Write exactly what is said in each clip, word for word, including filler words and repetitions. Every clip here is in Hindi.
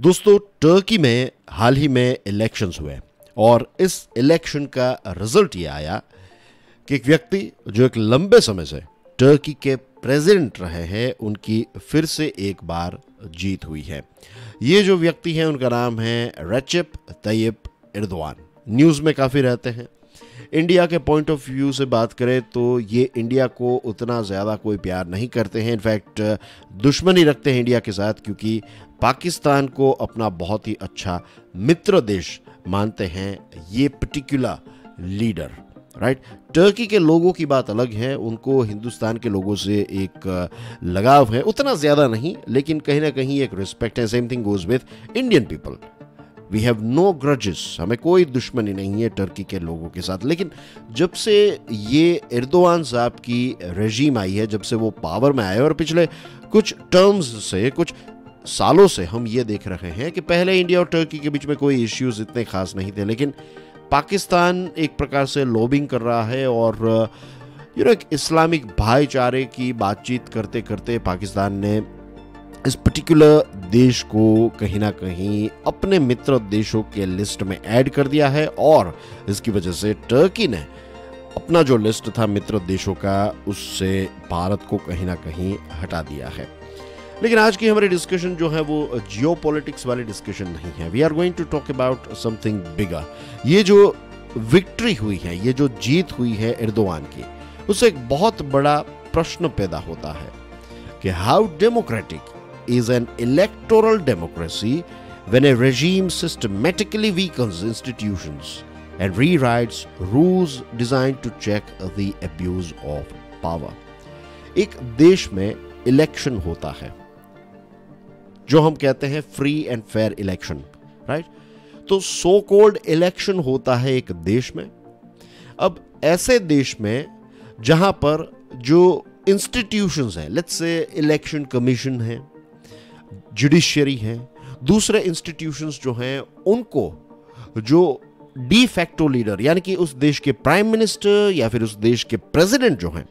दोस्तों टर्की में हाल ही में इलेक्शंस हुए और इस इलेक्शन का रिजल्ट ये आया कि एक व्यक्ति जो एक लंबे समय से टर्की के प्रेसिडेंट रहे हैं उनकी फिर से एक बार जीत हुई है। ये जो व्यक्ति हैं उनका नाम है रेचेप तैयप एर्दोआन। न्यूज़ में काफ़ी रहते हैं। इंडिया के पॉइंट ऑफ व्यू से बात करें तो ये इंडिया को उतना ज़्यादा कोई प्यार नहीं करते हैं, इनफैक्ट दुश्मनी रखते हैं इंडिया के साथ, क्योंकि पाकिस्तान को अपना बहुत ही अच्छा मित्र देश मानते हैं ये पर्टिकुलर लीडर, राइट। टर्की के लोगों की बात अलग है, उनको हिंदुस्तान के लोगों से एक लगाव है, उतना ज़्यादा नहीं, लेकिन कहीं ना कहीं एक रिस्पेक्ट है। Same thing goes with Indian people, we have no grudges, हमें कोई दुश्मनी नहीं है टर्की के लोगों के साथ। लेकिन जब से ये एर्दोआन साहब की रेजीम आई है, जब से वो पावर में आए और पिछले कुछ टर्म्स से, कुछ सालों से हम ये देख रहे हैं कि पहले इंडिया और टर्की के बीच में कोई इश्यूज़ इतने खास नहीं थे, लेकिन पाकिस्तान एक प्रकार से लॉबिंग कर रहा है और यू नो एक इस्लामिक भाईचारे की बातचीत करते करते पाकिस्तान ने इस पर्टिकुलर देश को कहीं ना कहीं अपने मित्र देशों के लिस्ट में ऐड कर दिया है और इसकी वजह से टर्की ने अपना जो लिस्ट था मित्र देशों का उससे भारत को कहीं ना कहीं हटा दिया है। लेकिन आज की हमारी डिस्कशन जो है वो जियोपॉलिटिक्स वाली डिस्कशन नहीं है। We are going to talk about something bigger. ये जो विक्ट्री हुई है, ये जो जीत हुई है एर्दोआन की, उससे एक बहुत बड़ा प्रश्न पैदा होता है कि how democratic is an electoral democracy when a regime systematically weakens institutions and rewrites rules designed to check the abuse of power. एक देश में इलेक्शन होता है जो हम कहते हैं free and fair election, right. तो सो कॉल्ड इलेक्शन होता है एक देश में। अब ऐसे देश में जहां पर जो इंस्टीट्यूशंस हैं, लेट्स से इलेक्शन कमीशन है, जुडिशरी है, दूसरे इंस्टीट्यूशंस जो हैं, उनको जो डी फैक्टो लीडर यानी कि उस देश के प्राइम मिनिस्टर या फिर उस देश के प्रेसिडेंट जो हैं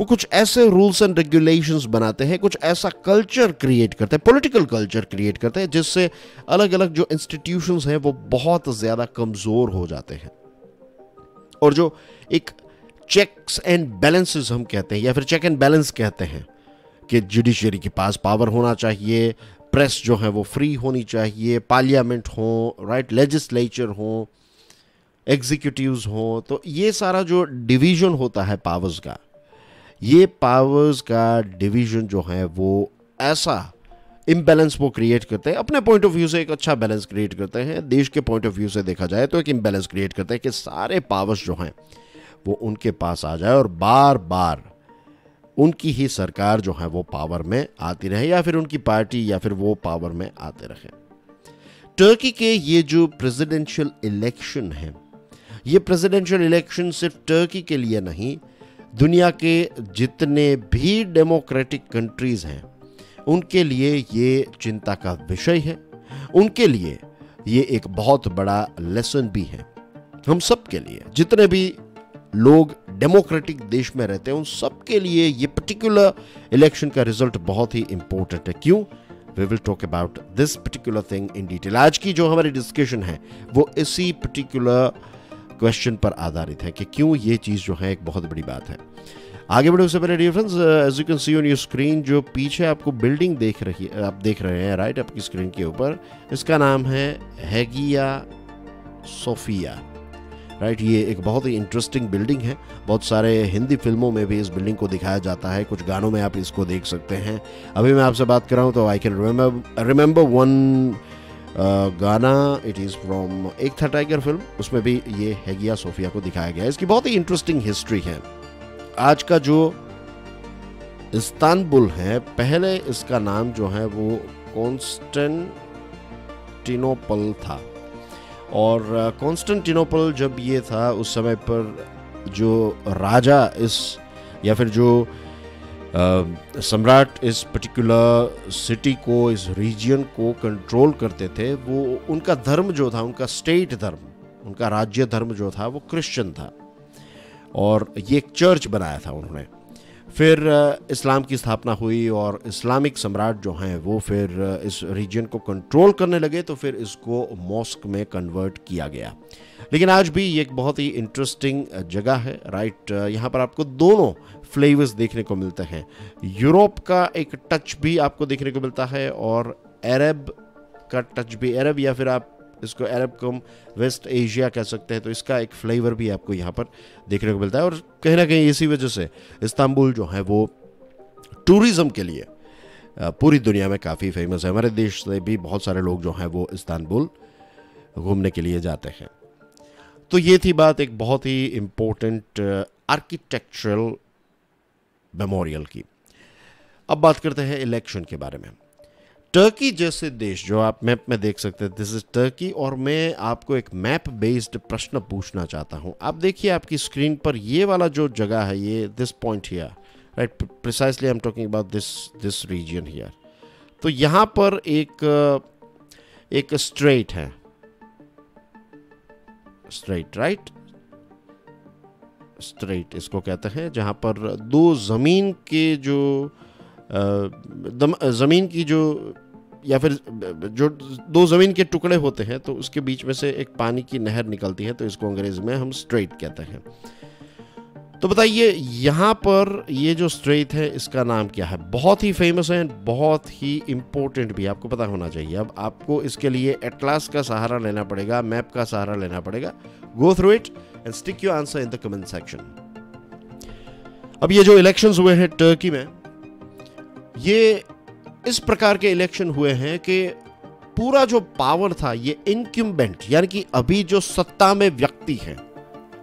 वो कुछ ऐसे रूल्स एंड रेगुलेशंस बनाते हैं, कुछ ऐसा कल्चर क्रिएट करते हैं, पॉलिटिकल कल्चर क्रिएट करते हैं जिससे अलग अलग जो इंस्टीट्यूशंस हैं वो बहुत ज़्यादा कमज़ोर हो जाते हैं और जो एक चेक्स एंड बैलेंसेस हम कहते हैं या फिर चेक एंड बैलेंस कहते हैं कि जुडिशरी के पास पावर होना चाहिए, प्रेस जो है वो फ्री होनी चाहिए, पार्लियामेंट हो, राइट, लेजिस्लेचर हो, एग्जीक्यूटिव्स हो, तो ये सारा जो डिवीज़न होता है पावर्स का, ये पावर्स का डिवीज़न जो है वो ऐसा इम्बैलेंस वो क्रिएट करते हैं। अपने पॉइंट ऑफ व्यू से एक अच्छा बैलेंस क्रिएट करते हैं, देश के पॉइंट ऑफ व्यू से देखा जाए तो एक इम्बैलेंस क्रिएट करते हैं कि सारे पावर्स जो हैं वो उनके पास आ जाए और बार बार उनकी ही सरकार जो है वो पावर में आती रहे या फिर उनकी पार्टी या फिर वो पावर में आते रहे। टर्की के ये जो प्रेसिडेंशियल इलेक्शन है, ये प्रेसिडेंशियल इलेक्शन सिर्फ टर्की के लिए नहीं, दुनिया के जितने भी डेमोक्रेटिक कंट्रीज़ हैं उनके लिए ये चिंता का विषय है, उनके लिए ये एक बहुत बड़ा लेसन भी है। हम सब के लिए, जितने भी लोग डेमोक्रेटिक देश में रहते हैं उन सब के लिए ये पर्टिकुलर इलेक्शन का रिजल्ट बहुत ही इंपॉर्टेंट है। क्यों? We will talk about this particular thing in detail. आज की जो हमारी डिस्कशन है वो इसी पर्टिकुलर क्वेश्चन पर आधारित है कि क्यों ये चीज़ जो है एक बहुत बड़ी बात है। आगे बढ़े उससे पहले dear friends, as you can see on your screen, जो पीछे आपको बिल्डिंग देख रही है, आप देख रहे हैं, राइट, आपकी स्क्रीन के ऊपर, इसका नाम है हैगिया सोफिया, राइट। ये एक बहुत ही इंटरेस्टिंग बिल्डिंग है, बहुत सारे हिंदी फिल्मों में भी इस बिल्डिंग को दिखाया जाता है, कुछ गानों में आप इसको देख सकते हैं। अभी मैं आपसे बात कर रहा हूँ तो I can remember remember one गाना, it is from Ek Tha tiger film, उसमें भी ये हैगिया सोफिया को दिखाया गया है। इसकी बहुत ही इंटरेस्टिंग हिस्ट्री है। आज का जो इस्तांबुल है, पहले इसका नाम जो है वो कॉन्स्टेंटिनोपल था और कॉन्स्टेंटिनोपल जब ये था उस समय पर जो राजा इस या फिर जो सम्राट इस पर्टिकुलर सिटी को, इस रीजन को कंट्रोल करते थे, वो उनका धर्म जो था, उनका स्टेट धर्म, उनका राज्य धर्म जो था वो क्रिश्चियन था और ये एक चर्च बनाया था उन्होंने। फिर इस्लाम की स्थापना हुई और इस्लामिक सम्राट जो हैं वो फिर इस रीजन को कंट्रोल करने लगे, तो फिर इसको मॉस्क में कन्वर्ट किया गया। लेकिन आज भी ये एक बहुत ही इंटरेस्टिंग जगह है, राइट। यहाँ पर आपको दोनों फ्लेवर्स देखने को मिलते हैं, यूरोप का एक टच भी आपको देखने को मिलता है और अरब का टच भी, अरब या फिर आप इसको अरब कम वेस्ट एशिया कह सकते हैं, तो इसका एक फ्लेवर भी आपको यहाँ पर देखने को मिलता है। और कहीं ना कहीं इसी वजह से इस्तांबुल जो है वो टूरिज़्म के लिए पूरी दुनिया में काफ़ी फेमस है। हमारे देश से भी बहुत सारे लोग जो हैं वो इस्तांबुल घूमने के लिए जाते हैं। तो ये थी बात एक बहुत ही इम्पोर्टेंट आर्किटेक्चरल मेमोरियल की। अब बात करते हैं इलेक्शन के बारे में। टर्की जैसे देश जो आप मैप में देख सकते हैं, दिस इज टर्की, और मैं आपको एक मैप बेस्ड प्रश्न पूछना चाहता हूं। आप देखिए आपकी स्क्रीन पर ये वाला जो जगह है, ये this point here, right, precisely I am talking about this this region here. तो यहाँ पर एक एक स्ट्रेट है, स्ट्रेट, राइट, स्ट्रेट इसको कहते हैं, जहाँ पर दो ज़मीन के जो ज़मीन की जो या फिर जो दो ज़मीन के टुकड़े होते हैं तो उसके बीच में से एक पानी की नहर निकलती है, तो इसको अंग्रेज़ में हम स्ट्रेट कहते हैं। तो बताइए यहाँ पर ये जो स्ट्रेट है इसका नाम क्या है? बहुत ही फेमस है, बहुत ही इम्पोर्टेंट भी, आपको पता होना चाहिए। अब आपको इसके लिए एटलास का सहारा लेना पड़ेगा, मैप का सहारा लेना पड़ेगा। Go through it and stick your answer in the comment section. अब ये जो इलेक्शंस हुए हैं टर्की में, ये इस प्रकार के इलेक्शन हुए हैं कि पूरा जो पावर था ये इनकम्बेंट यानी कि अभी जो सत्ता में व्यक्ति है,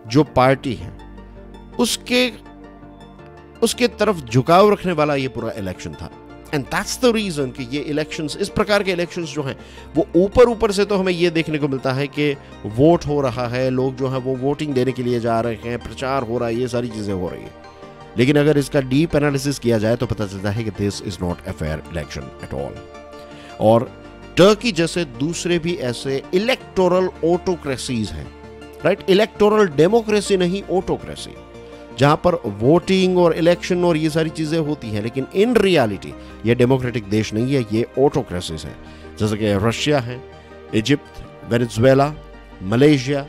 जो पार्टी है, उसके उसके तरफ झुकाव रखने वाला ये पूरा इलेक्शन था। एंड दैट्स द रीज़न कि ये इलेक्शंस, इस प्रकार के इलेक्शंस जो हैं वो ऊपर ऊपर से तो हमें ये देखने को मिलता है कि वोट हो रहा है, लोग जो हैं वो वोटिंग देने के लिए जा रहे हैं, प्रचार हो रहा है, ये सारी चीज़ें हो रही है। लेकिन अगर इसका डीप एनालिसिस किया जाए तो पता चलता है कि this is not a fair election at all. और टर्की जैसे दूसरे भी ऐसे इलेक्टोरल ऑटोक्रेसीज हैं, राइट, इलेक्टोरल डेमोक्रेसी नहीं ऑटोक्रेसी, जहां पर वोटिंग और इलेक्शन और ये सारी चीजें होती हैं, लेकिन इन रियलिटी ये डेमोक्रेटिक देश नहीं है, ये ऑटोक्रेसीज हैं, जैसे कि रशिया है, Egypt, Venezuela, Malaysia,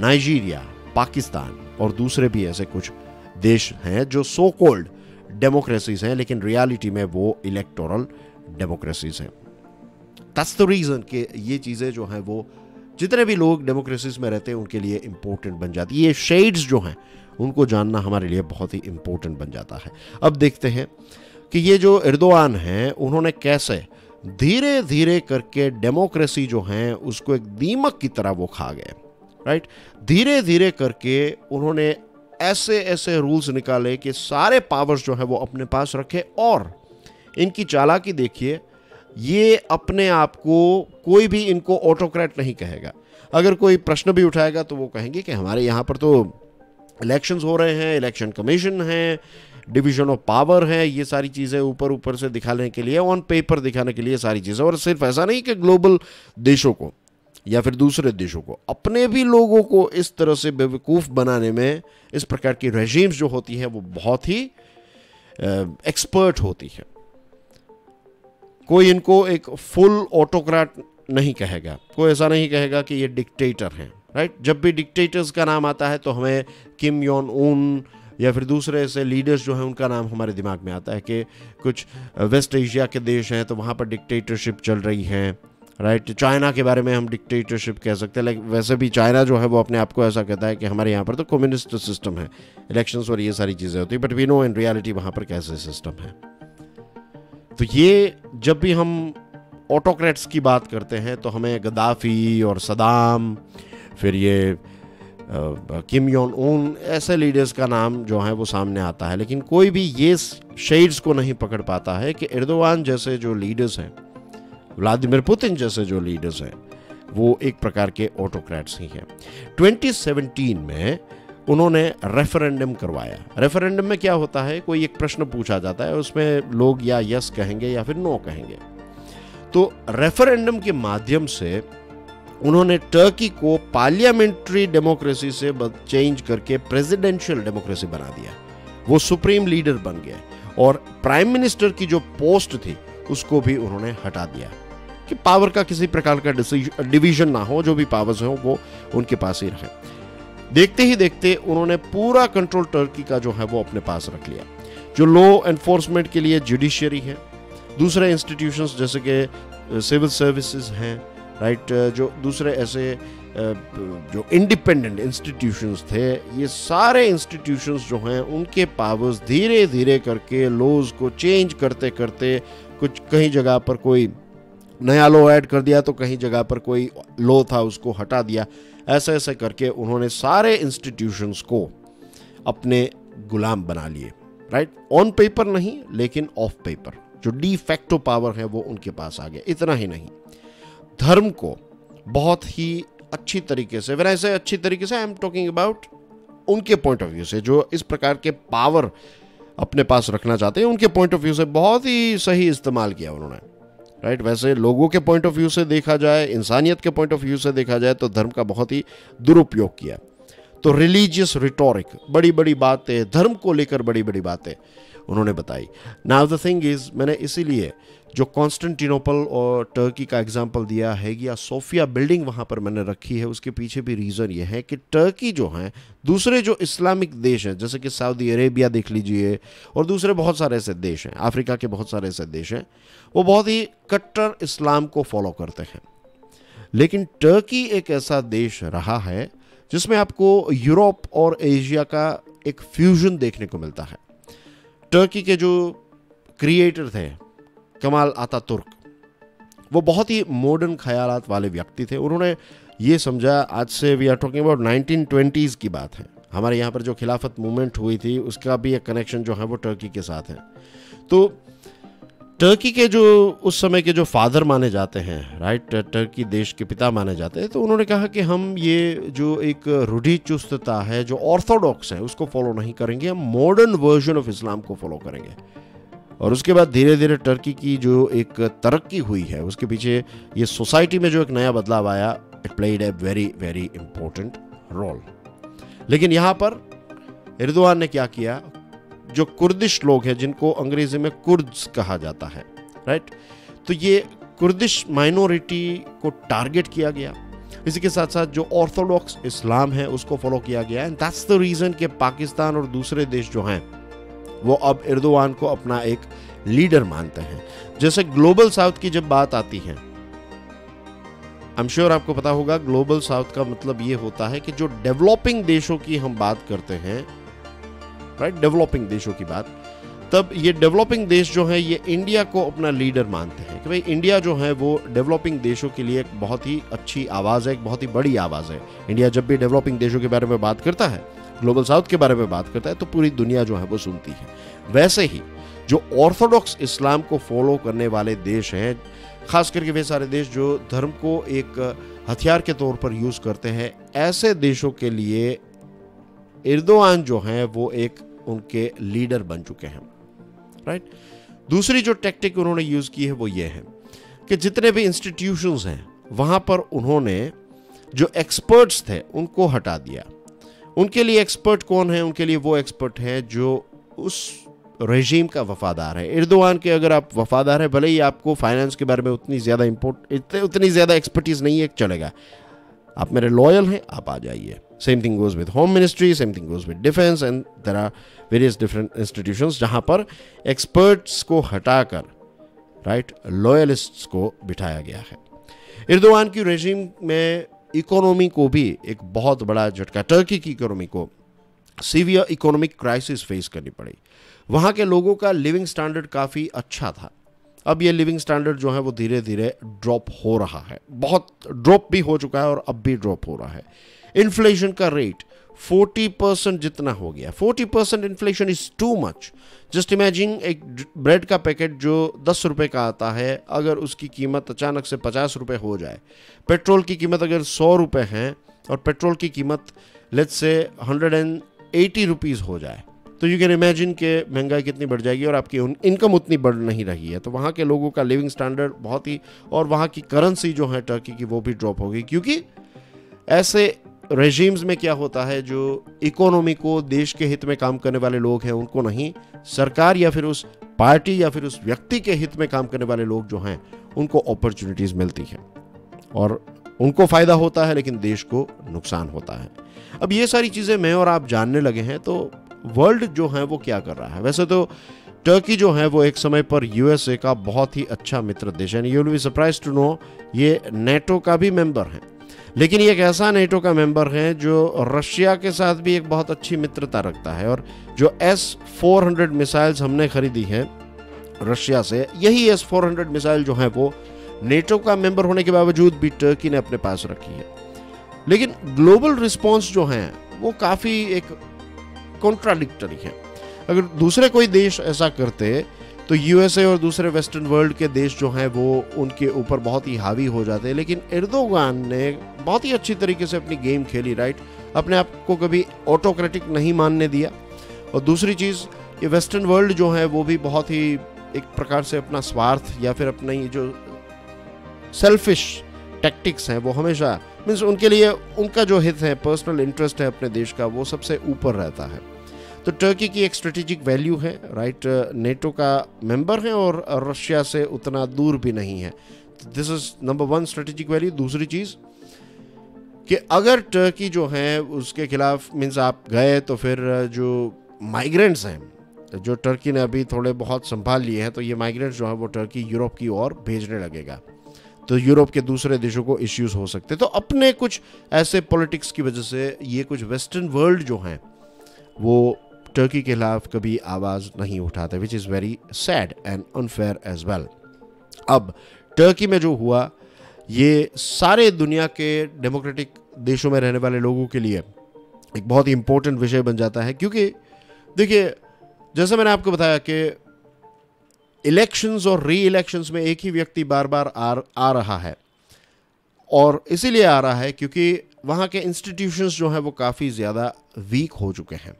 Nigeria, Pakistan और दूसरे भी ऐसे कुछ देश हैं जो सो कॉल्ड डेमोक्रेसीज हैं, लेकिन रियलिटी में वो इलेक्टोरल डेमोक्रेसीज हैं। दैट्स द रीज़न कि ये चीज़ें जो हैं वो जितने भी लोग डेमोक्रेसीज में रहते हैं उनके लिए इम्पोर्टेंट बन जाती है। ये शेड्स जो हैं उनको जानना हमारे लिए बहुत ही इम्पोर्टेंट बन जाता है। अब देखते हैं कि ये जो एर्दोआन हैं उन्होंने कैसे धीरे धीरे करके डेमोक्रेसी जो हैं उसको एक दीमक की तरह वो खा गए, राइट। धीरे धीरे करके उन्होंने ऐसे ऐसे रूल्स निकाले कि सारे पावर्स जो है वो अपने पास रखे। और इनकी चालाकी देखिए, ये अपने आप को कोई भी इनको ऑटोक्रेट नहीं कहेगा। अगर कोई प्रश्न भी उठाएगा तो वो कहेंगे कि हमारे यहाँ पर तो इलेक्शंस हो रहे हैं, इलेक्शन कमीशन है, डिवीजन ऑफ पावर है, ये सारी चीज़ें ऊपर ऊपर से दिखाने के लिए, ऑन पेपर दिखाने के लिए सारी चीज़ें। और सिर्फ ऐसा नहीं कि ग्लोबल देशों को या फिर दूसरे देशों को, अपने भी लोगों को इस तरह से बेवकूफ़ बनाने में इस प्रकार की रेजिम्स जो होती है वो बहुत ही एक्सपर्ट होती है। कोई इनको एक फुल ऑटोक्रेट नहीं कहेगा, कोई ऐसा नहीं कहेगा कि ये डिक्टेटर हैं, राइट। जब भी डिक्टेटर्स का नाम आता है तो हमें किम योन उन या फिर दूसरे ऐसे लीडर्स जो हैं उनका नाम हमारे दिमाग में आता है कि कुछ वेस्ट एशिया के देश हैं तो वहाँ पर डिक्टेटरशिप चल रही हैं, राइट right, चाइना के बारे में हम डिक्टेटरशिप कह सकते हैं। लेकिन वैसे भी चाइना जो है वो अपने आप को ऐसा कहता है कि हमारे यहाँ पर तो कम्युनिस्ट सिस्टम है, इलेक्शंस और ये सारी चीज़ें होती है, but we know in reality वहाँ पर कैसे सिस्टम है। तो ये जब भी हम ऑटोक्रेट्स की बात करते हैं तो हमें गद्दाफी और सदाम, फिर ये किम योन उन, ऐसे लीडर्स का नाम जो है वो सामने आता है। लेकिन कोई भी ये शेड्स को नहीं पकड़ पाता है कि एर्दोआन जैसे जो लीडर्स हैं, व्लादिमीर पुतिन जैसे जो लीडर्स हैं, वो एक प्रकार के ऑटोक्रेट्स ही हैं। ट्वेंटी सेवनटीन में उन्होंने रेफरेंडम करवाया। रेफरेंडम में क्या होता है, कोई एक प्रश्न पूछा जाता है, उसमें लोग या यस कहेंगे या फिर नो कहेंगे। तो रेफरेंडम के माध्यम से उन्होंने टर्की को पार्लियामेंट्री डेमोक्रेसी से चेंज करके प्रेसिडेंशियल डेमोक्रेसी बना दिया। वो सुप्रीम लीडर बन गए और प्राइम मिनिस्टर की जो पोस्ट थी उसको भी उन्होंने हटा दिया कि पावर का किसी प्रकार का डिवीजन ना हो, जो भी पावर्स हो वो उनके पास ही रहे। देखते ही देखते उन्होंने पूरा कंट्रोल टर्की का जो है वो अपने पास रख लिया। जो लॉ एनफोर्समेंट के लिए जुडिशरी है, दूसरे इंस्टीट्यूशंस जैसे कि सिविल सर्विसेज हैं, राइट, जो दूसरे ऐसे जो इंडिपेंडेंट इंस्टीट्यूशंस थे, ये सारे इंस्टीट्यूशंस जो हैं उनके पावर्स धीरे धीरे करके लॉज को चेंज करते करते कुछ कहीं जगह पर कोई नया लॉ ऐड कर दिया, तो कहीं जगह पर कोई लॉ था उसको हटा दिया। ऐसे ऐसे करके उन्होंने सारे इंस्टीट्यूशंस को अपने गुलाम बना लिए, राइट, ऑन पेपर नहीं लेकिन ऑफ पेपर जो डी फैक्टो पावर है वो उनके पास आ गया। इतना ही नहीं, धर्म को बहुत ही अच्छी तरीके से, वैसे ऐसे अच्छी तरीके से आई एम टॉकिंग अबाउट उनके पॉइंट ऑफ व्यू से, जो इस प्रकार के पावर अपने पास रखना चाहते हैं उनके पॉइंट ऑफ व्यू से बहुत ही सही इस्तेमाल किया उन्होंने, राइट। वैसे लोगों के पॉइंट ऑफ व्यू से देखा जाए, इंसानियत के पॉइंट ऑफ व्यू से देखा जाए तो धर्म का बहुत ही दुरुपयोग किया। तो रिलीजियस रिटोरिक, बड़ी बड़ी बातें धर्म को लेकर, बड़ी बड़ी बातें उन्होंने बताई। नाउ द थिंग इज, मैंने इसीलिए जो कॉन्स्टेंटिनोपल और टर्की का एग्जाम्पल दिया, हैगिया सोफिया बिल्डिंग वहाँ पर मैंने रखी है, उसके पीछे भी रीज़न ये है कि टर्की जो हैं दूसरे जो इस्लामिक देश हैं जैसे कि सऊदी अरेबिया देख लीजिए और दूसरे बहुत सारे ऐसे देश हैं, अफ्रीका के बहुत सारे ऐसे देश हैं, वो बहुत ही कट्टर इस्लाम को फॉलो करते हैं। लेकिन टर्की एक ऐसा देश रहा है जिसमें आपको यूरोप और एशिया का एक फ्यूजन देखने को मिलता है। टर्की के जो क्रिएटर थे कमाल आता तुर्क, वो बहुत ही मॉडर्न ख्यालात वाले व्यक्ति थे। उन्होंने ये समझा, आज से we are talking about nineteen twenties की बात है, हमारे यहाँ पर जो खिलाफत मूवमेंट हुई थी उसका भी एक कनेक्शन जो है वो टर्की के साथ है। तो टर्की के जो उस समय के जो फादर माने जाते हैं, राइट, टर्की देश के पिता माने जाते हैं, तो उन्होंने कहा कि हम ये जो एक रूढ़ी चुस्तता है जो ऑर्थोडॉक्स है उसको फॉलो नहीं करेंगे, हम मॉडर्न वर्जन ऑफ इस्लाम को फॉलो करेंगे। और उसके बाद धीरे धीरे टर्की की जो एक तरक्की हुई है उसके पीछे ये सोसाइटी में जो एक नया बदलाव आया, it played a very very important role. लेकिन यहाँ पर एर्दोआन ने क्या किया, जो कुर्दिश लोग हैं जिनको अंग्रेजी में कुर्द्स कहा जाता है, राइट, तो ये कुर्दिश माइनॉरिटी को टारगेट किया गया। इसी के साथ साथ जो ऑर्थोडॉक्स इस्लाम है उसको फॉलो किया गया। एंड दैट्स द रीज़न कि पाकिस्तान और दूसरे देश जो हैं वो अब एर्दोआन को अपना एक लीडर मानते हैं। जैसे ग्लोबल साउथ की जब बात आती है, आई एम श्योर आपको पता होगा ग्लोबल साउथ का मतलब ये होता है कि जो डेवलपिंग देशों की हम बात करते हैं, राइट, डेवलपिंग देशों की बात, तब ये डेवलपिंग देश जो है ये इंडिया को अपना लीडर मानते हैं कि भाई इंडिया जो है वो डेवलपिंग देशों के लिए एक बहुत ही अच्छी आवाज़ है, एक बहुत ही बड़ी आवाज़ है। इंडिया जब भी डेवलपिंग देशों के बारे में बात करता है, ग्लोबल साउथ के बारे में बात करता है, तो पूरी दुनिया जो है वो सुनती है। वैसे ही जो ऑर्थोडॉक्स इस्लाम को फॉलो करने वाले देश हैं, खास करके वे सारे देश जो धर्म को एक हथियार के तौर पर यूज़ करते हैं, ऐसे देशों के लिए एर्दोआन जो हैं वो एक उनके लीडर बन चुके हैं, राइट। दूसरी जो टैक्टिक उन्होंने यूज़ की है वो ये है कि जितने भी इंस्टीट्यूशंस हैं वहाँ पर उन्होंने जो एक्सपर्ट्स थे उनको हटा दिया। उनके लिए एक्सपर्ट कौन है, उनके लिए वो एक्सपर्ट है जो उस रेजीम का वफादार है। एर्दोआन के अगर आप वफादार हैं, भले ही आपको फाइनेंस के बारे में उतनी ज़्यादा इम्पोर्ट उतनी ज़्यादा एक्सपर्टीज़ नहीं है, चलेगा, आप मेरे लॉयल हैं, आप आ जाइए। Same thing goes with home ministry, same thing goes with defence and there are various different institutions जहां पर एक्सपर्ट्स को हटाकर, राइट, लॉयलिस्ट्स को बिठाया गया है। एर्दोआन की रेजीम में इकोनॉमी को भी एक बहुत बड़ा झटका, टर्की की इकोनॉमी को सीवियर इकोनॉमिक क्राइसिस फेस करनी पड़ी। वहाँ के लोगों का लिविंग स्टैंडर्ड काफ़ी अच्छा था, अब ये लिविंग स्टैंडर्ड जो है वो धीरे धीरे ड्रॉप हो रहा है, बहुत ड्रॉप भी हो चुका है और अब भी ड्रॉप हो रहा है। इन्फ्लेशन का रेट चालीस परसेंट जितना हो गया, चालीस percent inflation is too much. Just imagine एक ब्रेड का पैकेट जो दस रुपये का आता है, अगर उसकी कीमत अचानक से पचास रुपये हो जाए, पेट्रोल की कीमत अगर सौ रुपये हैं और पेट्रोल की कीमत let's say hundred and eighty rupees हो जाए, तो यू कैन इमेजिन कि महंगाई कितनी बढ़ जाएगी और आपकी इनकम उतनी बढ़ नहीं रही है। तो वहाँ के लोगों का लिविंग स्टैंडर्ड बहुत ही, और वहाँ की करेंसी जो है टर्की की वो भी ड्रॉप हो गई, क्योंकि ऐसे रेजीम्स में क्या होता है, जो इकोनॉमी को देश के हित में काम करने वाले लोग हैं उनको नहीं, सरकार या फिर उस पार्टी या फिर उस व्यक्ति के हित में काम करने वाले लोग जो हैं उनको अपॉर्चुनिटीज़ मिलती हैं और उनको फ़ायदा होता है लेकिन देश को नुकसान होता है। अब ये सारी चीज़ें मैं और आप जानने लगे हैं, तो वर्ल्ड जो है वो क्या कर रहा है। वैसे तो टर्की जो है वो एक समय पर यूएसए का बहुत ही अच्छा मित्र देश है, you will be surprise to know ये नेटो का भी मेंबर है, लेकिन ये एक ऐसा नेटो का मेंबर है जो रशिया के साथ भी एक बहुत अच्छी मित्रता रखता है। और जो एस फोर हंड्रेड मिसाइल्स हमने खरीदी हैं रशिया से, यही एस फोर हंड्रेड मिसाइल जो है वो नेटो का मेंबर होने के बावजूद भी टर्की ने अपने पास रखी है। लेकिन ग्लोबल रिस्पॉन्स जो है वो काफ़ी एक कॉन्ट्राडिक्टरी है। अगर दूसरे कोई देश ऐसा करते तो यूएसए और दूसरे वेस्टर्न वर्ल्ड के देश जो हैं वो उनके ऊपर बहुत ही हावी हो जाते हैं, लेकिन एर्दोआन ने बहुत ही अच्छी तरीके से अपनी गेम खेली, राइट, अपने आप को कभी ऑटोक्रेटिक नहीं मानने दिया। और दूसरी चीज़, ये वेस्टर्न वर्ल्ड जो है वो भी बहुत ही एक प्रकार से अपना स्वार्थ या फिर अपनी जो सेल्फिश टैक्टिक्स हैं वो हमेशा, मीन्स उनके लिए उनका जो हित है, पर्सनल इंटरेस्ट है अपने देश का, वो सबसे ऊपर रहता है। तो टर्की की एक स्ट्रेटेजिक वैल्यू है, राइट, नेटो का मेंबर है और रशिया से उतना दूर भी नहीं है। This is number one strategic value. दूसरी चीज़ कि अगर टर्की जो है उसके खिलाफ, मीन्स आप गए तो फिर जो माइग्रेंट्स हैं जो टर्की ने अभी थोड़े बहुत संभाल लिए हैं, तो ये माइग्रेंट्स जो है वो टर्की यूरोप की ओर भेजने लगेगा, तो यूरोप के दूसरे देशों को इश्यूज़ हो सकते। तो अपने कुछ ऐसे पॉलिटिक्स की वजह से ये कुछ वेस्टर्न वर्ल्ड जो हैं वो टर्की के खिलाफ कभी आवाज़ नहीं उठाते, which is very sad and unfair as well. अब टर्की में जो हुआ ये सारे दुनिया के डेमोक्रेटिक देशों में रहने वाले लोगों के लिए एक बहुत ही इम्पोर्टेंट विषय बन जाता है, क्योंकि देखिए जैसे मैंने आपको बताया कि इलेक्शंस और री इलेक्शंस में एक ही व्यक्ति बार बार आ, आ रहा है, और इसीलिए आ रहा है क्योंकि वहाँ के इंस्टीट्यूशंस जो हैं वो काफ़ी ज़्यादा वीक हो चुके हैं,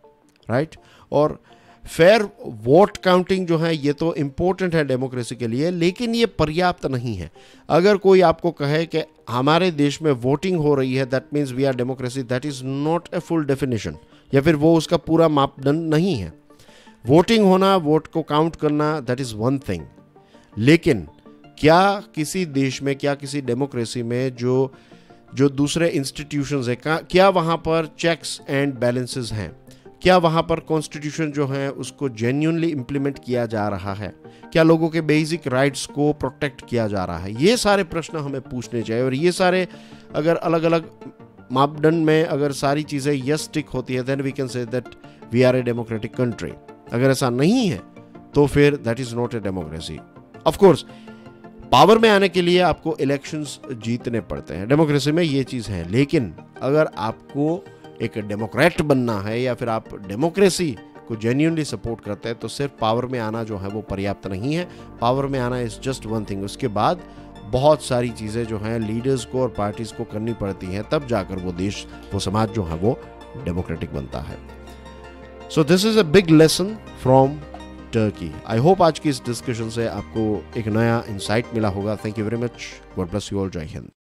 राइट right? और फेयर वोट काउंटिंग जो है ये तो इम्पोर्टेंट है डेमोक्रेसी के लिए, लेकिन ये पर्याप्त नहीं है। अगर कोई आपको कहे कि हमारे देश में वोटिंग हो रही है, that means we are democracy, that is not a full definition, या फिर वो उसका पूरा मापदंड नहीं है। वोटिंग होना, वोट को काउंट करना, दैट इज़ वन थिंग, लेकिन क्या किसी देश में, क्या किसी डेमोक्रेसी में जो जो दूसरे इंस्टीट्यूशंस हैं, क्या वहाँ पर चेक्स एंड बैलेंसेस हैं? क्या वहाँ पर कॉन्स्टिट्यूशन जो है उसको जेन्युइनली इम्प्लीमेंट किया जा रहा है? क्या लोगों के बेसिक राइट्स को प्रोटेक्ट किया जा रहा है? ये सारे प्रश्न हमें पूछने चाहिए, और ये सारे अगर अलग अलग मापदंड में अगर सारी चीज़ें यस टिक होती है, then we can say that we are a democratic country. अगर ऐसा नहीं है तो फिर that is not a democracy. Of course power में आने के लिए आपको इलेक्शंस जीतने पड़ते हैं, डेमोक्रेसी में ये चीज़ है, लेकिन अगर आपको एक डेमोक्रेट बनना है या फिर आप डेमोक्रेसी को जेन्युइनली सपोर्ट करते हैं, तो सिर्फ पावर में आना जो है वो पर्याप्त नहीं है। पावर में आना इज़ जस्ट वन थिंग, उसके बाद बहुत सारी चीज़ें जो हैं लीडर्स को और पार्टीज़ को करनी पड़ती हैं, तब जाकर वो देश, वो समाज जो है वो डेमोक्रेटिक बनता है। So this is a big lesson from Turkey. I hope आज की इस डिस्कशन से आपको एक नया इंसाइट मिला होगा। Thank you very much. God bless you all. जय हिंद।